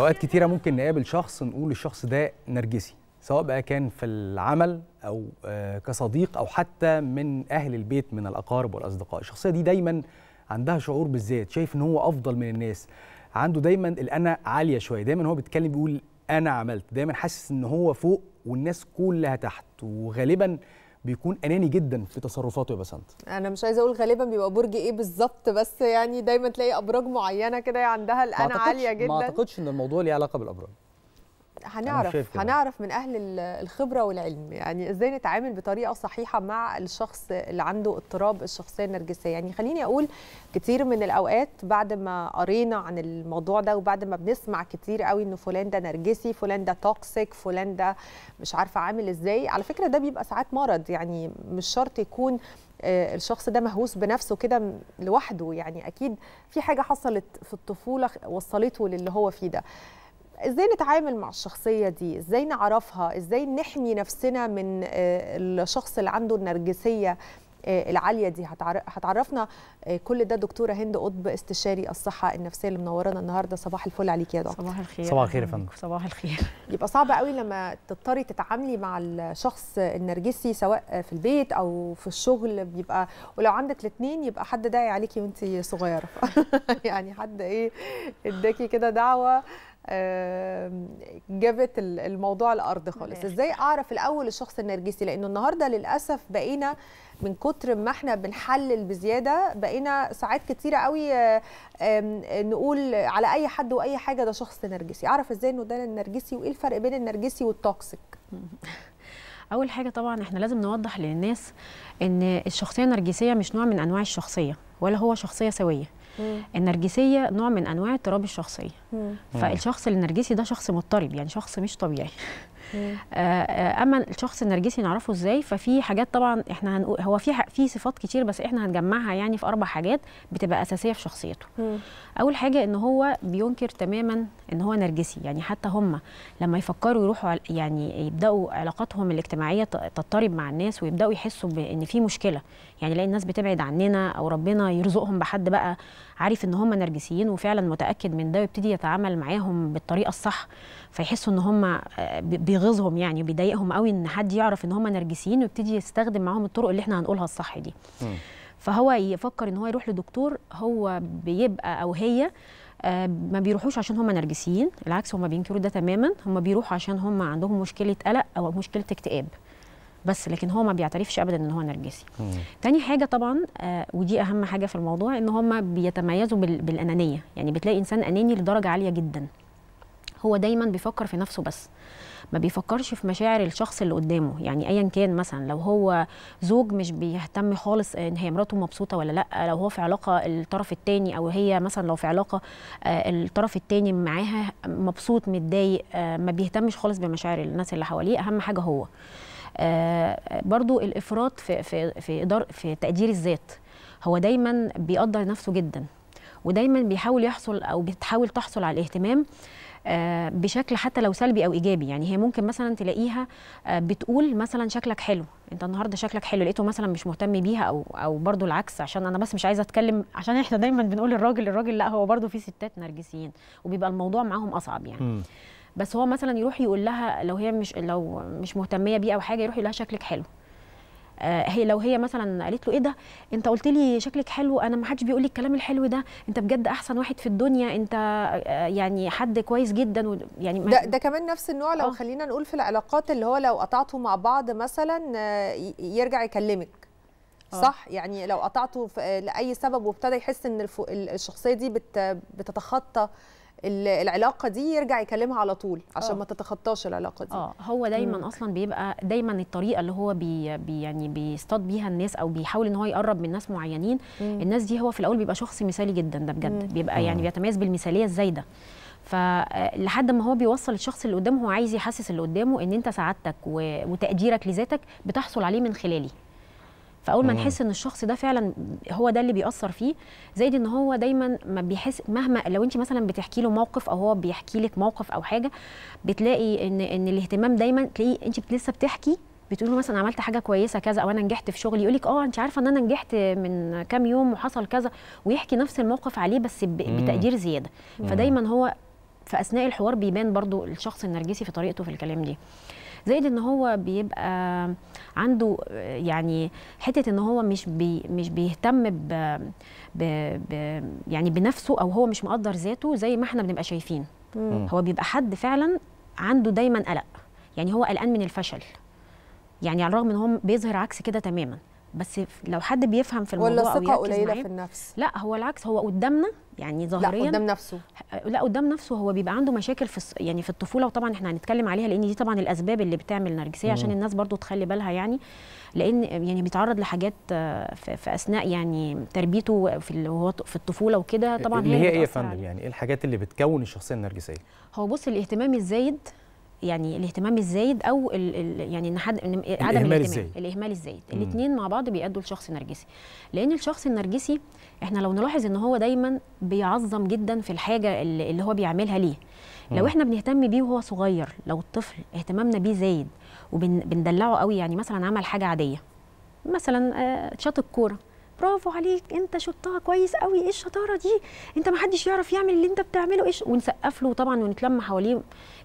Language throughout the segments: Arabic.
اوقات كتيره ممكن نقابل شخص نقول الشخص ده نرجسي، سواء بقى كان في العمل او كصديق او حتى من اهل البيت من الاقارب والاصدقاء. الشخصيه دي دايما عندها شعور بالذات، شايف ان هو افضل من الناس، عنده دايما الانا عاليه شويه، دايما هو بيتكلم بيقول انا عملت، دايما حاسس ان هو فوق والناس كلها تحت، وغالبا بيكون اناني جدا في تصرفاته. يا بسنت انا مش عايزه اقول غالبا بيبقى برج ايه بالظبط، بس يعني دايما تلاقي ابراج معينه كده عندها الانا عاليه جدا. ما اعتقدش ان الموضوع ليه علاقه بالابراج، هنعرف من اهل الخبره والعلم يعني ازاي نتعامل بطريقه صحيحه مع الشخص اللي عنده اضطراب الشخصيه النرجسيه. يعني خليني اقول كتير من الاوقات بعد ما قرينا عن الموضوع ده وبعد ما بنسمع كتير قوي انه فلان ده نرجسي، فلان ده توكسيك، فلان ده مش عارفه عامل ازاي، على فكره ده بيبقى ساعات مرض، يعني مش شرط يكون الشخص ده مهووس بنفسه كده لوحده، يعني اكيد في حاجه حصلت في الطفوله وصلته للي هو فيه ده. ازاي نتعامل مع الشخصية دي؟ ازاي نعرفها؟ ازاي نحمي نفسنا من الشخص اللي عنده النرجسية العالية دي؟ هتعرفنا كل ده دكتورة هند قطب، استشاري الصحة النفسية اللي منورانا النهاردة. صباح الفل عليك يا دكتور. صباح الخير. صباح الخير يا فندم. صباح الخير. يبقى صعب قوي لما تضطري تتعاملي مع الشخص النرجسي سواء في البيت أو في الشغل، بيبقى ولو عندك الاثنين يبقى حد داعي عليكي وانت صغيرة يعني حد ايه اداكي كده دعوة جابت الموضوع الأرض خالص. ازاي اعرف الاول الشخص النرجسي؟ لانه النهارده للاسف بقينا من كتر ما احنا بنحلل بزياده بقينا ساعات كتيره قوي نقول على اي حد واي حاجه ده شخص نرجسي. اعرف ازاي انه ده النرجسي، وايه الفرق بين النرجسي والتوكسيك؟ اول حاجه طبعا احنا لازم نوضح للناس ان الشخصيه النرجسيه مش نوع من انواع الشخصيه ولا هو شخصيه سويه. النرجسيه نوع من انواع اضطراب الشخصيه. فالشخص النرجسي ده شخص مضطرب، يعني شخص مش طبيعي. اما الشخص النرجسي نعرفه ازاي؟ ففي حاجات طبعا احنا هنقول هو في صفات كتير، بس احنا هنجمعها يعني في 4 حاجات بتبقى اساسيه في شخصيته. اول حاجه ان هو بينكر تماما ان هو نرجسي، يعني حتى هم لما يفكروا يروحوا يعني يبداوا علاقاتهم الاجتماعيه تضطرب مع الناس ويبداوا يحسوا بان في مشكله، يعني يلاقي الناس بتبعد عننا او ربنا يرزقهم بحد بقى عارف ان هم نرجسيين وفعلا متاكد من ده ويبتدي يتعامل معاهم بالطريقه الصح، فيحسوا ان هم بيغيظهم يعني وبيضايقهم قوي ان حد يعرف ان هم نرجسيين ويبتدي يستخدم معاهم الطرق اللي احنا هنقولها الصح دي. فهو يفكر ان هو يروح لدكتور، هو بيبقى او هي ما بيروحوش عشان هم نرجسيين، العكس هم بينكروا ده تماما، هم بيروحوا عشان هم عندهم مشكله قلق او مشكله اكتئاب بس، لكن هو ما بيعترفش ابدا ان هو نرجسي. تاني حاجه طبعا ودي اهم حاجه في الموضوع، ان هم بيتميزوا بالانانيه، يعني بتلاقي انسان اناني لدرجه عاليه جدا، هو دايما بيفكر في نفسه بس، ما بيفكرش في مشاعر الشخص اللي قدامه، يعني ايا كان مثلا لو هو زوج مش بيهتم خالص ان هي مراته مبسوطه ولا لا، لو هو في علاقه الطرف الثاني او هي مثلا لو في علاقه الطرف الثاني معاها مبسوط متضايق، ما بيهتمش خالص بمشاعر الناس اللي حواليه، اهم حاجه هو. برضو الافراط في تقدير الذات، هو دايما بيقدر نفسه جدا ودايما بيحاول يحصل او بتحاول تحصل على الاهتمام بشكل حتى لو سلبي او ايجابي، يعني هي ممكن مثلا تلاقيها بتقول مثلا شكلك حلو، انت النهارده شكلك حلو، لقيته مثلا مش مهتم بيها او برضو العكس، عشان انا بس مش عايزه اتكلم، عشان احنا دايما بنقول الراجل لا، هو برضو في ستات نرجسيين وبيبقى الموضوع معاهم اصعب يعني. بس هو مثلا يروح يقول لها لو هي مش مهتميه بيه او حاجه، يروح يقول لها شكلك حلو. هي لو هي مثلا قالت له ايه ده انت قلت لي شكلك حلو، انا ما حدش بيقول لي الكلام الحلو ده، انت بجد احسن واحد في الدنيا، انت يعني حد كويس جدا، يعني ده كمان نفس النوع لو خلينا نقول في العلاقات اللي هو لو قطعتوا مع بعض مثلا يرجع يكلمك صح، يعني لو قطعتوا لاي سبب وابتدى يحس ان الشخصيه دي بتتخطى العلاقه دي، يرجع يكلمها على طول عشان ما تتخطاش العلاقه دي. هو دايما اصلا بيبقى دايما الطريقه اللي هو يعني بيصطاد بيها الناس او بيحاول ان هو يقرب من ناس معينين، الناس دي هو في الاول بيبقى شخص مثالي جدا، ده بجد بيبقى يعني بيتميز بالمثاليه الزايده، فلحد ما هو بيوصل الشخص اللي قدامه، هو عايز يحسس اللي قدامه ان انت سعادتك وتقديرك لذاتك بتحصل عليه من خلالي. فاول ما نحس ان الشخص ده فعلا هو ده اللي بيأثر فيه، زائد ان هو دايما ما بيحس، مهما لو انت مثلا بتحكي له موقف او هو بيحكي لك موقف او حاجه، بتلاقي ان الاهتمام دايما تلاقيه انت لسه بتحكي بتقول له مثلا عملت حاجه كويسه كذا او انا نجحت في شغلي، يقول لك انت عارفه ان انا نجحت من كام يوم وحصل كذا، ويحكي نفس الموقف عليه بس بتقدير زياده. فدايما هو في اثناء الحوار بيبان برضو الشخص النرجسي في طريقته في الكلام دي، زائد ان هو بيبقى عنده يعني حته ان هو مش بيهتم يعني بنفسه، او هو مش مقدر ذاته زي ما احنا بنبقى شايفين. هو بيبقى حد فعلا عنده دايما قلق، يعني هو قلقان من الفشل، يعني على الرغم ان هو بيظهر عكس كده تماما، بس لو حد بيفهم في الموضوع او يركز معاه. ولا ثقة قليلة في النفس؟ لا هو العكس، هو قدامنا يعني ظاهريا. لا قدام نفسه، لا قدام نفسه هو بيبقى عنده مشاكل في يعني في الطفولة، وطبعا احنا هنتكلم عليها لان دي طبعا الاسباب اللي بتعمل نرجسية عشان الناس برضو تخلي بالها، يعني لان يعني بيتعرض لحاجات في اثناء يعني تربيته في الطفوله وكده. طبعا اللي هي ايه يا فندم؟ يعني ايه الحاجات اللي بتكون الشخصية النرجسية؟ هو بص، الاهتمام الزايد، يعني الاهتمام الزايد او يعني ان حد عدم الاهمال الزايد، الاثنين مع بعض بيؤدوا لشخص نرجسي. لان الشخص النرجسي احنا لو نلاحظ ان هو دايما بيعظم جدا في الحاجه اللي هو بيعملها ليه. لو احنا بنهتم بيه وهو صغير، لو الطفل اهتمامنا بيه زايد وبندلعه قوي، يعني مثلا عمل حاجه عاديه، مثلا شاط الكوره، برافو عليك انت شطها كويس قوي، ايه الشطاره دي، انت ما حدش يعرف يعمل اللي انت بتعمله، ايش، ونسقف له طبعا ونتلم حواليه،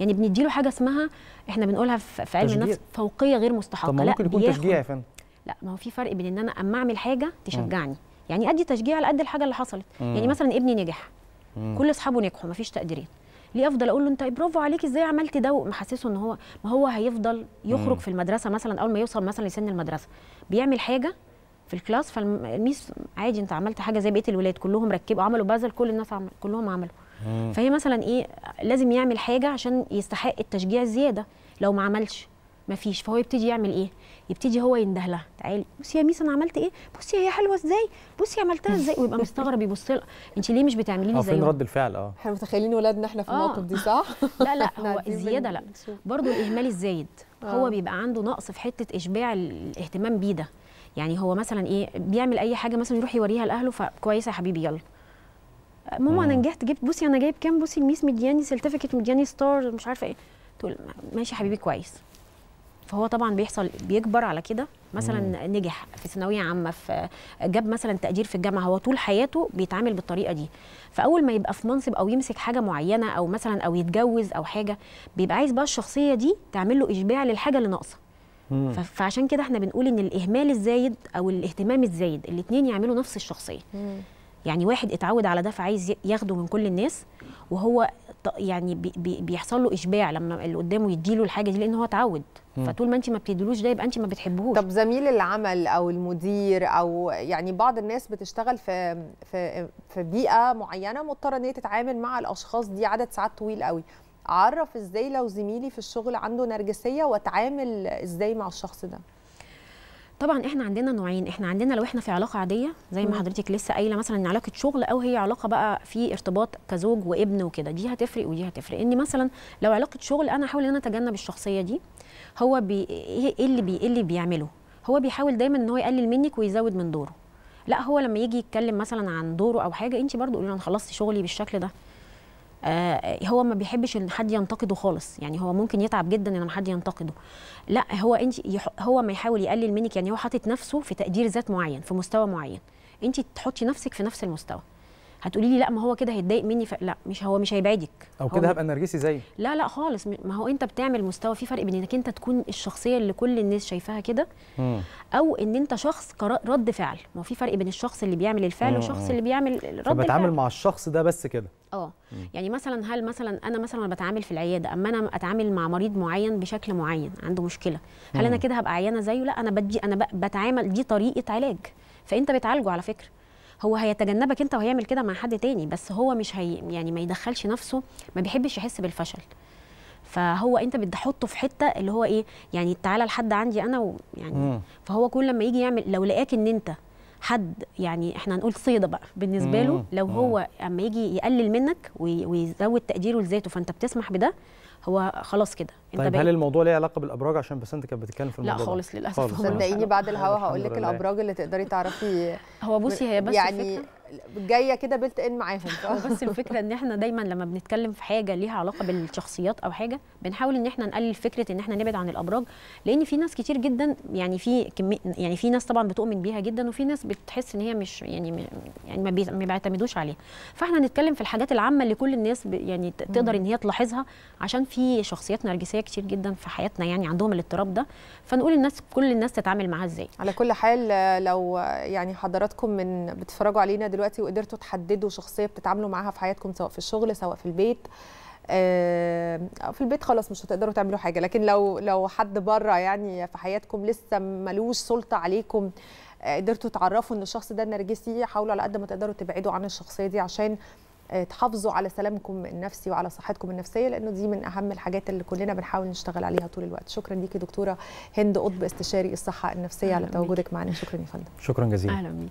يعني بنديله حاجه اسمها، احنا بنقولها في علم النفس، فوقيه غير مستحقه. طب ما ممكن يكون تشجيع يا فندم؟ لا، ما هو في فرق بين ان انا اما اعمل حاجه تشجعني، يعني ادي تشجيع على قد الحاجه اللي حصلت. يعني مثلا ابني نجح، كل اصحابه نجحوا، ما فيش تقديرين، ليه افضل اقول له انت برافو عليك ازاي عملت ده، ومحسسه ان هو، ما هو هيفضل يخرج في المدرسه مثلا، اول ما يوصل مثلا لسن المدرسه بيعمل حاجه في الكلاس، فالميس عادي انت عملت حاجه زي بقيه الولاد، كلهم ركبوا عملوا بازل، كل الناس كلهم عملوا. فهي مثلا ايه، لازم يعمل حاجه عشان يستحق التشجيع الزياده، لو ما عملش مفيش، فهو يبتدي يعمل ايه؟ يبتدي هو ينده لها، تعالي بصي يا ميس انا عملت ايه؟ بصي هي حلوه ازاي؟ بصي عملتها ازاي؟ ويبقى مستغرب، يبص لها انت ليه مش بتعملي لي زي فين رد الفعل؟ احنا متخيلين ولادنا احنا في الموقف دي، صح؟ لا لا هو الزياده، لا برضه الاهمال الزايد، هو بيبقى عنده نقص في حته اشباع الاهتمام بيه ده. يعني هو مثلا ايه، بيعمل اي حاجه مثلا يروح يوريها لاهله، فكويسه يا حبيبي يلا ماما انا نجحت، جبت، بصي انا جايب كام، بصي الميس مدياني سيرتيفيكت، مدياني ستار، مش عارفه ايه، تقول ماشي يا حبيبي كويس. فهو طبعا بيحصل، بيكبر على كده، مثلا نجح في ثانويه عامه، في جاب مثلا تقدير في الجامعه، هو طول حياته بيتعامل بالطريقه دي، فاول ما يبقى في منصب او يمسك حاجه معينه او مثلا او يتجوز او حاجه، بيبقى عايز بقى الشخصيه دي تعمل له اشباع للحاجه اللي ناقصه. فعشان كده احنا بنقول ان الاهمال الزايد او الاهتمام الزايد الاثنين يعملوا نفس الشخصيه. يعني واحد اتعود على ده فعايز ياخده من كل الناس، وهو يعني بيحصل له اشباع لما اللي قدامه يديله الحاجه دي لان هو اتعود. فطول ما انت ما بتديلوش ده يبقى انت ما بتحبهوش. طب زميل العمل او المدير، او يعني بعض الناس بتشتغل في بيئه معينه مضطره ان هي تتعامل مع الاشخاص دي عدد ساعات طويل قوي، اعرف ازاي لو زميلي في الشغل عنده نرجسيه واتعامل ازاي مع الشخص ده؟ طبعا احنا عندنا نوعين، احنا عندنا لو احنا في علاقه عاديه زي ما حضرتك لسه قايله، مثلا ان علاقه شغل، او هي علاقه بقى في ارتباط كزوج وابن وكده، دي هتفرق ودي هتفرق. ان مثلا لو علاقه شغل، انا هحاول ان انا اتجنب الشخصيه دي. هو ايه اللي بيعمله؟ هو بيحاول دايما ان هو يقلل منك ويزود من دوره. لا هو لما يجي يتكلم مثلا عن دوره او حاجه، انت برضو قولي له انا خلصت شغلي بالشكل ده. هو ما بيحبش ان حد ينتقده خالص، يعني هو ممكن يتعب جدا ان حد ينتقده. لا هو انت، هو ما يحاول يقلل منك، يعني هو حاطط نفسه في تقدير ذات معين، في مستوى معين، انت تحطي نفسك في نفس المستوى. هتقولي لي لا ما هو كده هيتضايق مني، لا مش، هو مش هيبعدك، او كده هبقى نرجسي زيه، لا لا خالص. ما هو انت بتعمل مستوى، في فرق بين انك انت تكون الشخصيه اللي كل الناس شايفاها كده، او ان انت شخص رد فعل. ما هو في فرق بين الشخص اللي بيعمل الفعل والشخص اللي بيعمل رد الفعل. فبتعامل مع الشخص ده بس كده. يعني مثلا هل مثلا انا مثلا بتعامل في العياده، اما انا اتعامل مع مريض معين بشكل معين عنده مشكله، هل انا كده هبقى عيانه زيه؟ لا، انا بتعامل، دي طريقه علاج، فانت بتعالجه على فكره. هو هيتجنبك انت وهيعمل كده مع حد تاني، بس هو مش يعني ما يدخلش نفسه، ما بيحبش يحس بالفشل. فهو انت بتحطه في حته اللي هو ايه، يعني تعالى لحد عندي انا ويعني فهو كل لما يجي يعمل، لو لقاك ان انت حد، يعني احنا هنقول صيده بقى بالنسبه له، لو هو اما يجي يقلل منك ويزود تقديره لذاته فانت بتسمح بده، هو خلاص كده. طيب هل الموضوع ليه علاقه بالابراج؟ عشان بس انت كانت بتتكلم في الموضوع. لا خالص للاسف، صدقيني بعد الهوا هقول لك الابراج اللي تقدري تعرفي. هو بصي، هي بس يعني جايه كده بلت ان معاهم. بس الفكره ان احنا دايما لما بنتكلم في حاجه ليها علاقه بالشخصيات او حاجه بنحاول ان احنا نقلل فكره ان احنا نبعد عن الابراج، لان في ناس كتير جدا يعني في ناس طبعا بتؤمن بيها جدا، وفي ناس بتحس ان هي مش يعني ما بيعتمدوش عليها. فاحنا نتكلم في الحاجات العامه اللي كل الناس يعني تقدر ان هي تلاحظها، عشان في شخصيات نرجسيه كتير جدا في حياتنا يعني عندهم الاضطراب ده، فنقول الناس كل الناس تتعامل معاه ازاي. على كل حال لو يعني حضراتكم من بتتفرجوا علينا دلوقتي وقدرتوا تحددوا شخصيه بتتعاملوا معاها في حياتكم، سواء في الشغل سواء في البيت، في البيت خلاص مش هتقدروا تعملوا حاجه، لكن لو حد بره يعني في حياتكم لسه ملوش سلطه عليكم، قدرتوا تعرفوا ان الشخص ده نرجسي، حاولوا على قد ما تقدروا تبعدوا عن الشخصيه دي عشان تحافظوا على سلامكم النفسي وعلى صحتكم النفسيه، لانه دي من اهم الحاجات اللي كلنا بنحاول نشتغل عليها طول الوقت. شكرا ليكي دكتوره هند قطب، استشاري الصحه النفسيه، على تواجدك معنا. شكرا يا فندم. شكرا جزيلا. اهلا بيك.